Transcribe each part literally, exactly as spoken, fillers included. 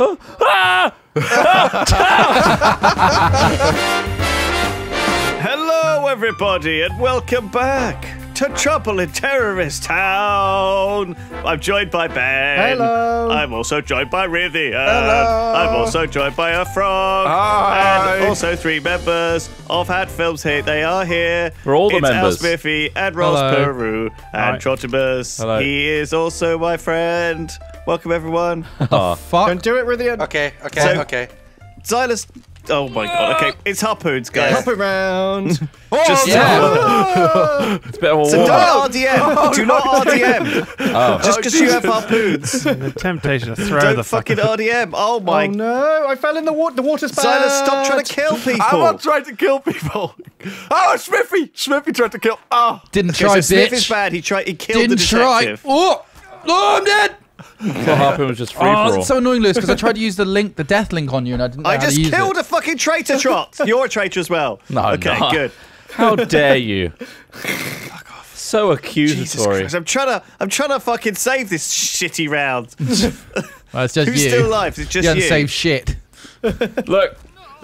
Huh? Ah! Ah! Hello, everybody, and welcome back to Trouble in Terrorist Town. I'm joined by Ben. Hello. I'm also joined by Rythian. Hello. I'm also joined by a frog. Hi. And also three members of Hat Films. Here they are. Here we're all the it's members. Al Smithy and Ross Peru and Trottimus. Hello. He is also my friend. Welcome everyone. Oh fuck! Don't do it, Rythian. Okay. Okay. So, okay. Zylus. Oh my god, okay. It's harpoons, guys. Yeah. Harpoon round. Oh, just yeah. It's a bit of a so don't R D M. Oh, do not R D M. Oh. Just because oh, you have harpoons. The temptation to throw don't the fucking R D M. Oh my. Oh no, I fell in the water. The water's bad. Zylus, stop trying to kill people. I'm not trying to kill people. Oh, Smithy. Smithy tried to kill. Oh. Didn't okay, try, so bitch. Smithy's bad. He, tried, he killed Didn't the detective. Try. Oh. Oh, I'm dead. Okay. The harpoon was just free oh, for all. It's so annoying, Lewis, because I tried to use the link, the death link on you, and I didn't know I how to use it. I just killed a fucking traitor, Trot. You're a traitor as well. No, okay, not. Good. How dare you? Fuck off. So accusatory. I'm trying to, I'm trying to fucking save this shitty round. Well, it's just Who's you. still alive? It's just you. You haven't saved shit. Look.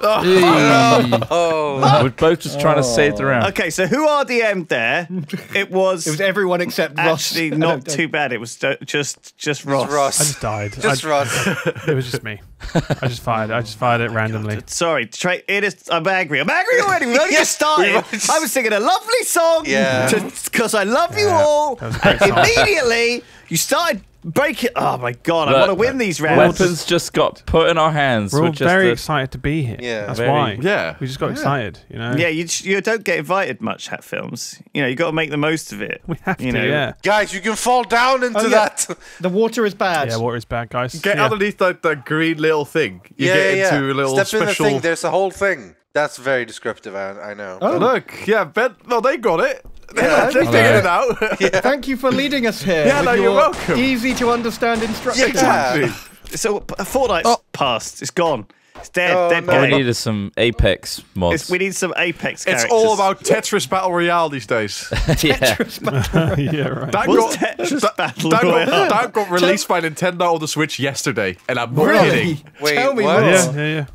Oh. Oh. We're both just trying oh. to save the round. Okay, so who R D M'd there? It was. It was everyone except Ross. Actually, not too bad. It was just just Ross. Just Ross. I just died. Just I, Ross. It was just me. I just fired. I just fired it oh randomly. God. Sorry, try, it is. I'm angry. I'm angry already. We only just started. I was singing a lovely song. Yeah. Because I love yeah. you all. And immediately you started. Break it! Oh my god, Look, I want to win these rounds. Weapons just got put in our hands. We're all just very a... excited to be here. Yeah, that's very, why. Yeah, we just got yeah. excited. You know. Yeah, you you don't get invited much at films. You know, you got to make the most of it. We have you to. Know. Yeah, guys, you can fall down into oh, yeah. that. The water is bad. Yeah, water is bad, guys. Get yeah. underneath that, that green little thing. You yeah, get yeah, into yeah. a little Step special. In the thing. There's a whole thing. That's very descriptive. I, I know. Oh, oh. Look, yeah, Ben. Well, they got it. Yeah, they're figuring it out. Yeah. Thank you for leading us here. Yeah, no, you're welcome. Easy to understand instructions. Yeah, exactly. So a fortnight's oh. passed. It's gone. It's dead. Oh, dead no. We need some Apex mods. It's, we need some Apex characters. It's all about Tetris Battle Royale these days. yeah. Tetris Battle Royale. yeah, right. That What's got, Tetris that, Battle that Royale? Got, that got released by Nintendo on the Switch yesterday, and I'm not really? kidding. Wait, Tell me what? more. Yeah, yeah, yeah.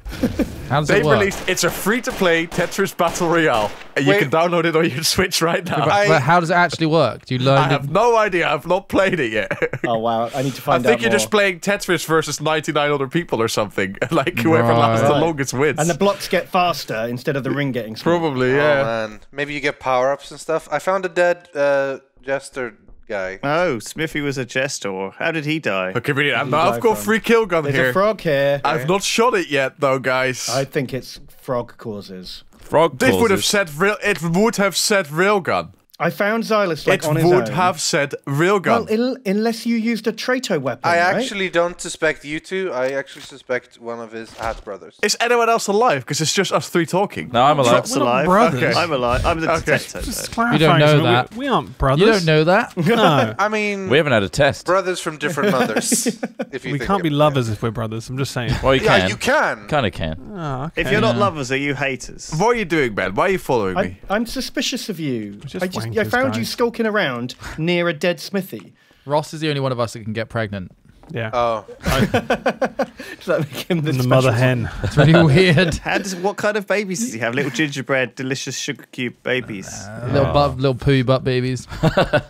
How does it work? They released. It's a free-to-play Tetris Battle Royale, and Wait. you can download it on your Switch right now. I, but how does it actually work? Do you learn? I have it? no idea. I've not played it yet. Oh wow! I need to find out. I think out you're more. just playing Tetris versus ninety-nine other people or something. Like whoever right. lasts the longest wins. And the blocks get faster instead of the ring getting smaller. Probably, yeah. Oh, man. Maybe you get power-ups and stuff. I found a dead uh, jester. Guy. Oh, Smithy was a jester. How did he die? Okay, really, I'm not, I've got from? free kill gun There's here. There's a frog here. I've yeah. not shot it yet, though, guys. I think it's frog causes. Frog causes. This would have said real. It would have said railgun. I found Zylus like it on his own. It would have said railgun. Well, unless you used a traitor weapon. I right? actually don't suspect you two. I actually suspect one of his Hat brothers. Is anyone else alive? Because it's just us three talking. No, I'm alive. We're alive. Not brothers. Okay. I'm alive. I'm the okay. detective. Just clarifying, you don't know that. We, we aren't brothers. You don't know that. No. I mean, we haven't had a test. Brothers from different mothers. if you we think can't be lovers it. if we're brothers. I'm just saying. Well, you yeah, can. you can. Kind of can. Oh, okay. If you're not yeah. lovers, are you haters? What are you doing, Ben? Why are you following I, me? I'm suspicious of you. I just. I found guy. you skulking around near a dead Smithy. Ross is the only one of us that can get pregnant. Yeah. Oh. Does that make him the, the mother hen? That's really weird. How does, what kind of babies does he have? Little gingerbread, delicious sugar cube babies. Uh, little, butt, little poo butt babies.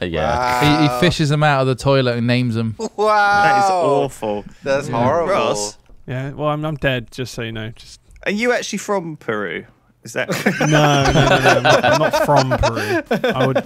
yeah. Wow. He, he fishes them out of the toilet and names them. Wow. That is awful. That's yeah. horrible. Ross. Yeah. Well, I'm, I'm dead. Just so you know. Just. Are you actually from Peru? Is that no, no, no, no, I'm not from Peru. I would,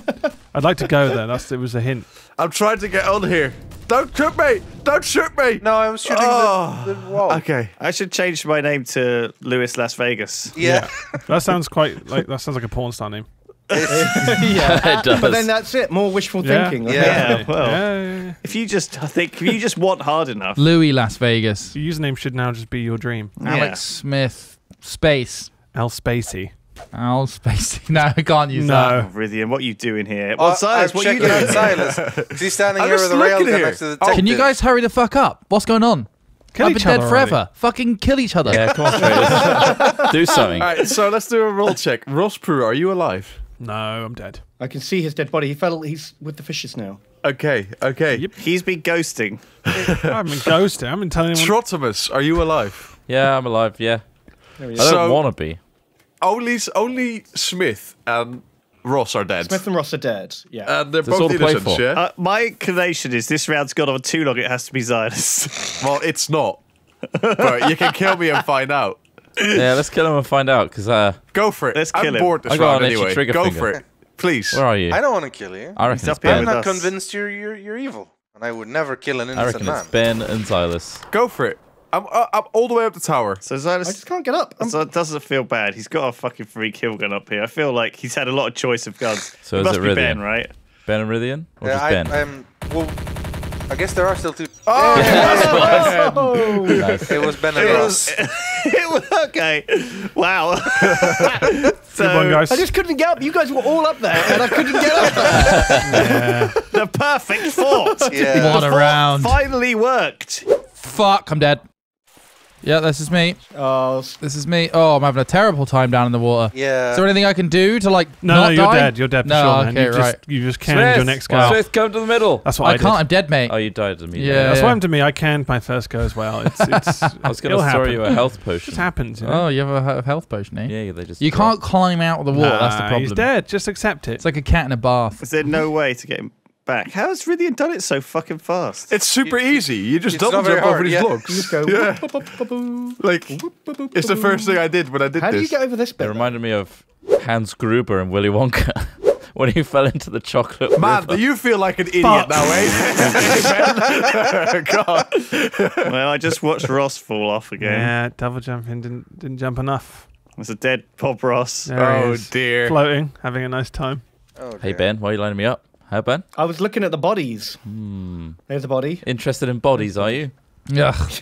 I'd like to go there. That's it was a hint. I'm trying to get on here. Don't shoot me! Don't shoot me! No, I'm shooting oh, the, the wall. Okay, I should change my name to Lewis Las Vegas. Yeah, yeah. That sounds quite like that sounds like a porn star name. yeah, it does. But then that's it. More wishful yeah. thinking. Like yeah. yeah, well, yeah. if you just I think if you just want hard enough, Louis Las Vegas. Your username should now just be your dream. Yeah. Alex Smith Space. Al Spacey. Al Spacey. No, I can't use no. that. No. Rythian, what are you doing here? Well, Zylus, what are you doing? Zylus. He's standing I'm here with a rail gun next to the tech. Can you guys hurry the fuck up? What's going on? Kill I've been dead forever. Already. Fucking kill each other. Yeah, come on, traders. Do something. All right, so let's do a roll check. Ross Peru, are you alive? No, I'm dead. I can see his dead body. He fell. He's with the fishes now. Okay, okay. Yep. He's been ghosting. I've been ghosting. I've been telling him. Trottimus, are you alive? Yeah, I'm alive, yeah. I don't so, want to be. Only, only Smith and Ross are dead. Smith and Ross are dead, yeah. And they're That's both innocent, yeah? Uh, my conviction is this round's gone on too long, it has to be Zylus. Well, it's not. But you can kill me and find out. Yeah, let's kill him and find out, because... Uh, Go for it. Let's kill I'm him. bored this round anyway. Go finger. for it. Please. Where are you? I don't want to kill you. I reckon it's Ben. I'm not convinced you're, you're, you're evil. And I would never kill an innocent man. I reckon man. it's Ben and Zylus. Go for it. I'm, uh, I'm all the way up the tower. So Zylus... I just can't get up. So it doesn't feel bad. He's got a fucking free kill gun up here. I feel like he's had a lot of choice of guns. So it is must it be Rythian? Ben, right? Ben and Rythian? Or yeah, just I, Ben? I'm, well, I guess there are still two... Oh! Yeah. Oh. Nice. It was Ben and Ross. Okay. Wow. So, Good one, guys. I just couldn't get up. You guys were all up there, and I couldn't get up there. Yeah. The perfect fort. Yeah. What a round. Finally worked. Fuck, I'm dead. Yeah, this is me. Oh. This is me. Oh, I'm having a terrible time down in the water. Yeah. Is there anything I can do to, like, no, not No, you're die? dead. You're dead for no, sure, okay, man. You, right. just, you just canned your next guy. Smith, come to the middle. That's what I, I did. I can't. I'm dead, mate. Oh, you died immediately. Yeah, yeah. That's what happened to me. I canned my first go as well. It's, it's, I was going to throw you a health potion. It just happens, you know? Oh, you have a health potion, eh? Yeah, they just... You drop. can't climb out of the water. Nah, that's the problem. He's dead. Just accept it. It's like a cat in a bath. Is there no way to get him back? How has Rythian done it so fucking fast? It's super you, easy. You just double jump hard, over yeah. these blocks. Go, yeah. Like, it's the first thing I did when I did How this. How do you get over this bit? It reminded me of Hans Gruber and Willy Wonka when he fell into the chocolate Man, river. Do you feel like an idiot but. now, eh? God. Well, I just watched Ross fall off again. Yeah, double jumping didn't, didn't jump enough. It's a dead Bob Ross. There oh, dear. Floating, having a nice time. Oh, hey, Ben, why are you lining me up? How, Ben? I was looking at the bodies. Hmm. There's a body. Interested in bodies, are you? Ugh.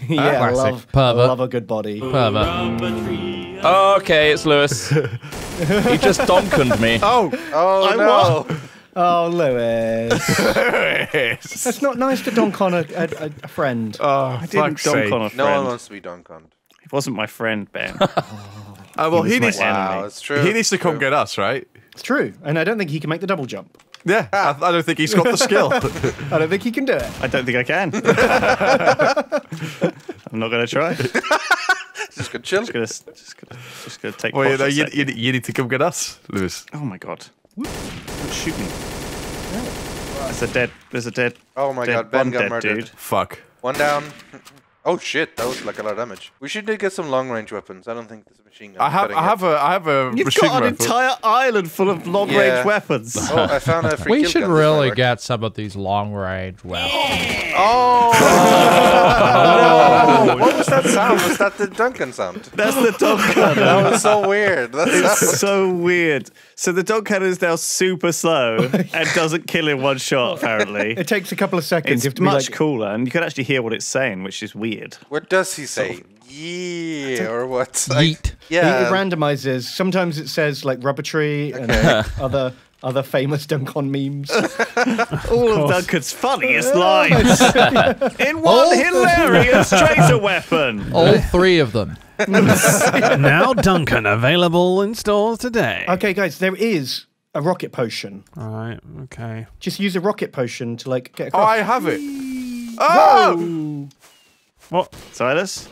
Yeah, I love, love a good body. Pervert. Okay, it's Lewis. He just donkened me. Oh, oh I no. Won. Oh, Lewis. Lewis. That's not nice to donk on a, a, a friend. Oh, I didn't donk sake. on a friend. No one wants to be donked on. He wasn't my friend, Ben. Oh, uh, well, he, he needs. Wow, it's true. He needs to come true. get us, right? It's true, and I don't think he can make the double jump. Yeah, ah. I, I don't think he's got the skill. I don't think he can do it. I don't think I can. I'm not going to try. Just going to chill. Just going to just gonna, just gonna take... Well, you, know, you, you, you need to come get us, Lewis. Oh, my God. Don't shoot me. There's a dead... There's a dead... Oh, my dead, God. Ben got murdered. Dude. Fuck. One down. Oh, shit. That was like a lot of damage. We should get some long-range weapons. I don't think this machine gun... I have, I have a... I have a You've got an rifle. entire island full of long-range yeah. weapons. Oh, I found a free We should really get some of these long-range weapons. Oh! Oh. No. What was that sound? Was that the Duncan sound? That's the Duncan. That was so weird. That's so weird. So the dog cannon is now super slow and doesn't kill in one shot, apparently. It takes a couple of seconds. It's much like... cooler, and you can actually hear what it's saying, which is weird. What does he say? Sort of... Yeah, or what? Like, yeah. It randomizes. Sometimes it says, like, rubber tree okay. and like, other... Other famous Duncan memes. of All course. of Duncan's funniest lines in one All hilarious tracer weapon. All three of them. Now Duncan available in stores today. Okay, guys, there is a rocket potion. All right. Okay. Just use a rocket potion to like get. Across. Oh, I have it. Oh. Whoa. What, Zylus?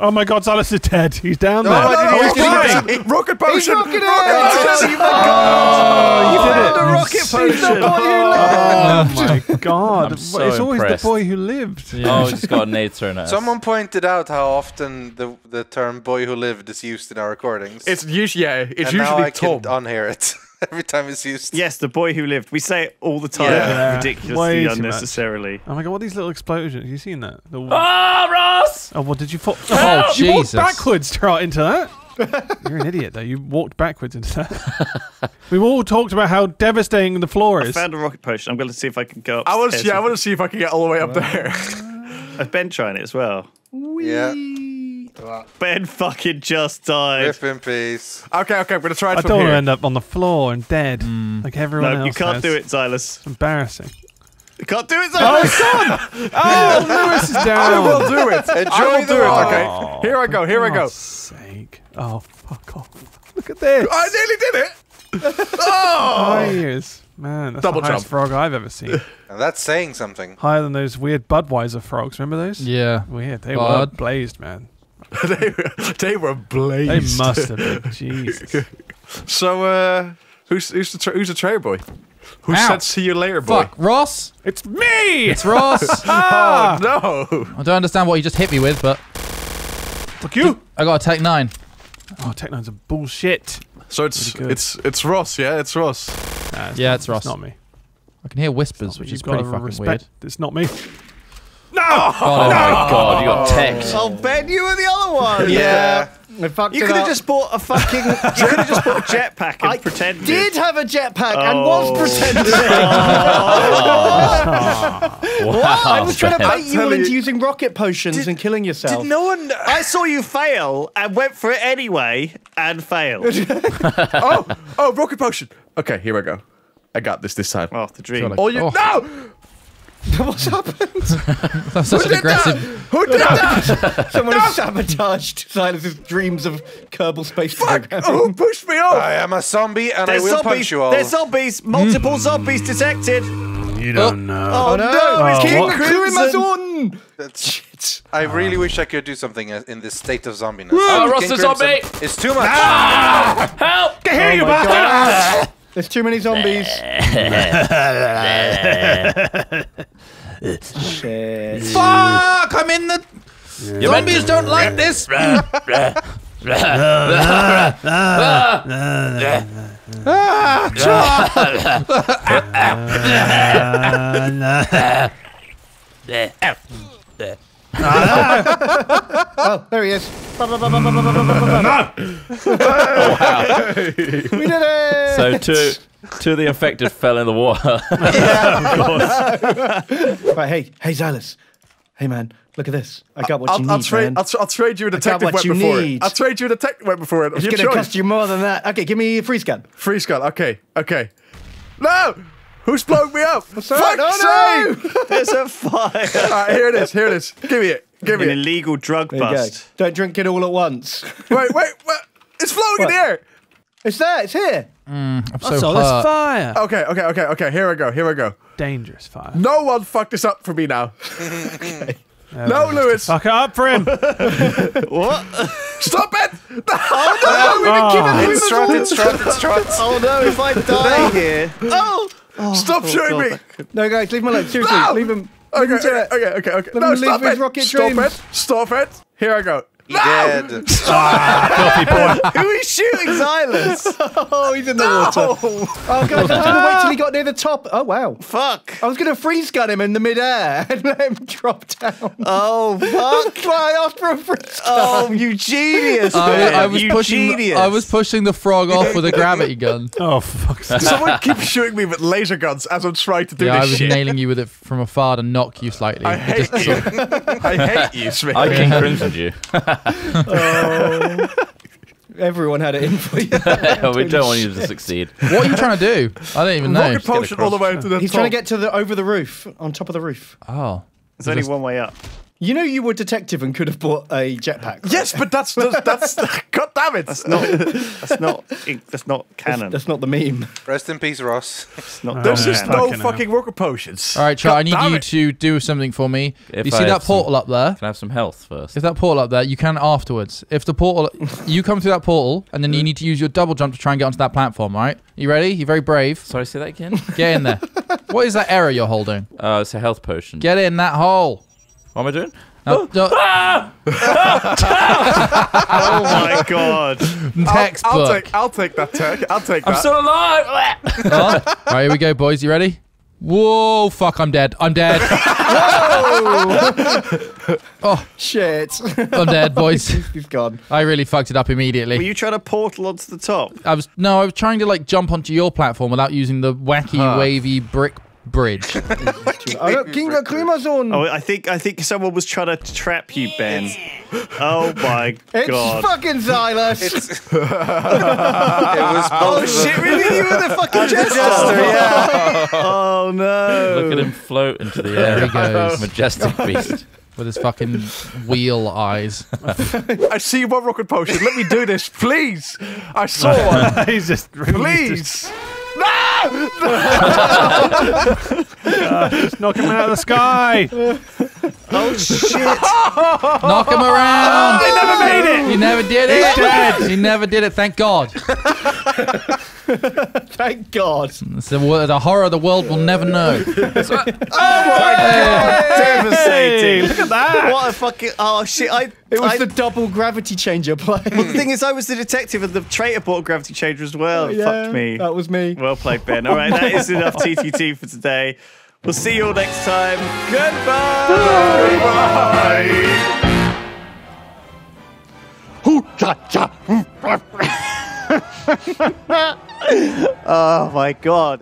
Oh my God, Zylus is dead. He's down no, there. No, no, oh, he's he's rocket potion! Rocket potion! Oh, you did it. The rocket potion! The boy who lived. Oh my God. So it's always impressed. the boy who lived. Yeah. Oh, it's got Nature in it. Someone pointed out how often the the term "boy who lived" is used in our recordings. It's usually yeah. It's and usually now I Tom. Can unhear it. Every time it's used. Yes, the boy who lived. We say it all the time. Yeah. Ridiculously Way unnecessarily. Oh my God, what are these little explosions? Have you seen that? The... Oh, Ross! Oh, what did you fall? Oh, oh, Jesus. You walked backwards straight into that. You're an idiot, though. You walked backwards into that. We've all talked about how devastating the floor is. I found a rocket potion. I'm going to see if I can go up. I want to yeah, I want to see if I can get all the way up there. I've been trying it as well. Whee. Yeah. Ben fucking just died. Rip in peace. Okay, okay, I'm gonna try it I from here. I don't want to end up on the floor and dead, mm. like everyone no, else. No, you can't has. do it, Zylus. It's embarrassing. You can't do it, Zylus. Oh, son! Oh, Lewis is down. I will do it. Enjoy I will do it. Okay, oh, here I go. Here for I go. God's sake! Oh, fuck off! Look at this. I nearly did it. Oh, my ears. Man, that's Double the highest jump. frog I've ever seen. Now that's saying something. Higher than those weird Budweiser frogs. Remember those? Yeah. Weird. They Bud. were blazed, man. they, were, they were blazed. They must have been. Jesus. So, uh, who's, who's, the tra who's the trail boy? Who Ow. said see you later, boy? Fuck, Ross? It's me! It's Ross! Ah! Oh, no! I don't understand what you just hit me with, but... Fuck you! I got a Tech nine. Oh, Tech nine's a bullshit. So it's it's it's Ross, yeah? It's Ross. Nah, it's yeah, not, it's Ross. It's not me. I can hear whispers, which is pretty fucking respect. weird. It's not me. No! Oh, oh no! My god, you got teched. I'll bet you were the other one! Yeah. You could have just bought a fucking... you could have just bought a jetpack and I pretended. I did have a jetpack oh. and was pretending. oh. Oh. Wow. Wow. I was trying to bait you all into using rocket potions did, and killing yourself. Did no one... I saw you fail and went for it anyway and failed. oh, oh, rocket potion. Okay, here I go. I got this this time. Oh, the dream. Like, oh, you... Oh. No! What's happened? That's such an aggressive. Who did that? Someone has sabotaged Silas's dreams of Kerbal Space Program. Fuck! Oh, who pushed me off? I am a zombie and I will punch you all. There's zombies. Multiple zombies detected. You don't know. Oh no! It's King Crimson. That's shit. I really wish I could do something in this state of zombiness. Oh, Ross the zombie! It's too much. Help! Get here, you bastard! There's too many zombies. Shit. Fuck! I'm in the... Yeah. Zombies don't like this! Oh, there he is. No! Oh, wow. We did it! So two, two of the infected fell in the water. Yeah, of course. Right, hey, hey, Zylus. Hey, man, look at this. I got what I'll, you I'll need, man. I'll, I'll trade you a detective web before need. it. I'll trade you a detective web before it. It's going to cost you more than that. Okay, give me a free scan. Free scan, okay, okay. No! Who's blowing me up? Fuck's sake! No, no. There's a fire. All right, here it is, here it is. Give me it. Give An me illegal it. drug there bust. Don't drink it all at once. Wait, wait, wait. It's floating what? in the air. It's there, it's here. Mm, I'm so oh, hurt. fire. Okay, okay, okay, okay. Here I go, here I go. Dangerous fire. No one fuck this up for me now. Okay. No, no Lewis. Fuck it up for him. What? Stop it! No, oh, no, no. We've been oh. given It's trot, it's trot, it's Oh no, if I die here. Oh! Oh, stop oh shooting God, me! No, guys, leave my alone. Seriously, no! leave him. Okay, leave him okay, okay, okay, okay. Let no, him stop leave it. His rocket stop dreams. it! Stop it! Here I go. He no! Dead. Ah, filthy boy. Who is shooting Zylus? Oh, he's in the no! water. Oh, guys, I had to wait till he got near the top. Oh, wow. Fuck. I was going to freeze gun him in the midair and let him drop down. Oh, fuck. I asked for a freeze gun. Oh, you genius. I, I, was you pushing genius. The, I was pushing the frog off with a gravity gun. Oh, fuck. Someone keeps shooting me with laser guns as I'm trying to do yeah, this shit. I was shit. nailing you with it from afar to knock you slightly. I hate just you. I hate you, Smith. I King Crimsoned you. Oh. Everyone had it in for you. We don't want you to succeed. What are you trying to do? I don't even know. Rocket potion all the way to the He's top. trying to get to the over the roof, on top of the roof. Oh, there's only one way up. You know you were a detective and could have bought a jetpack. Right? Yes, but that's that's god damn it. That's not that's not that's not canon. That's, that's not the meme. Rest in peace, Ross. It's not oh, there's just no fucking, fucking rocket potions. All right, Troy, I need you it. to do something for me. If you see I that portal some, up there? Can I have some health first? If that portal up there, you can afterwards. If the portal, you come through that portal, and then you need to use your double jump to try and get onto that platform. All right, you ready? You're very brave. Sorry, say that again. Get in there. What is that arrow you're holding? Uh, it's a health potion. Get in that hole. What am I doing? No, no. Ah! Oh my god. Textbook. I'll, I'll, take, I'll take that, Turk. I'll take that. I'm still alive. Alright, right, here we go, boys. You ready? Whoa, fuck, I'm dead. I'm dead. Whoa! Oh, shit. I'm dead, boys. You've gone. I really fucked it up immediately. Were you trying to portal onto the top? I was. No, I was trying to, like, jump onto your platform without using the wacky, huh. wavy brick bridge. I got King Crimson. Oh, I think I think someone was trying to trap you, Ben. Oh my god! It's fucking Zylus. It's it was oh shit! Really, you were the fucking jester. Yeah. Oh no! Look at him float into the air. There he goes, majestic beast with his fucking wheel eyes. I see one rocket potion. Let me do this, please. I saw one. He's just please. Just... No! uh, just knock him out of the sky. Oh shit! Knock him around. He never made it. He never did it. He's dead. He never did it. Thank God. Thank God. It's the, the horror the world will never know. Oh my God! Devastating. Look at that. What a fucking oh shit! I. It was I, the double gravity changer play. Well, the thing is, I was the detective and the traitor bought gravity changer as well. Oh, yeah, fucked me. That was me. Well played, Ben. All right, that is enough T T T for today. We'll see you all next time. Goodbye. Bye. Bye. Oh my God.